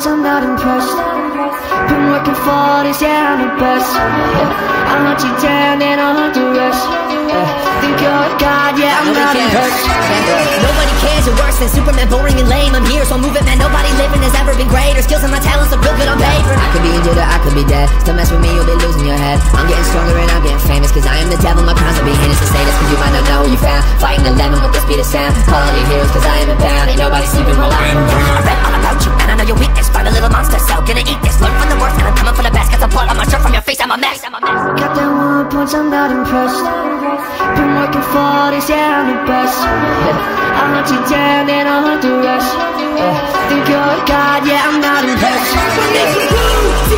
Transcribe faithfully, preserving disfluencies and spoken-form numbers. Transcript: much I'm not impressed. Been working for this, yeah, I'm the best. Yeah. I want you down and I want the rest. Yeah. Think you're a god, yeah, I'm not impressed. Nobody cares, you're worse than Superman, boring and lame. I'm here, so I'm moving, man, nobody living has ever been greater. Skills and my talents are real good on paper. I could be injured or I could be dead. Still mess with me, you'll be losing your head. I'm getting stronger and I'm getting famous, cause I am the devil, my crimes are being heinous. To say this, cause you might not know who you found. Fighting the lemon with the speed of sound. Calling your heroes, cause I am bound. Ain't nobody sleeping, roll out. I read all about you, and I know your weakness. Find a little monster, so gonna eat this. Learn from the worst, and I'm coming for the best. Got the blood on my shirt from your face, I'm a mess. I'm a mess. Got that one punch, I'm not impressed. Been working for this, yeah, I'm the best. I hunt you down, and I hunt the rest. Think you're a god, yeah, I'm not impressed. But make it move.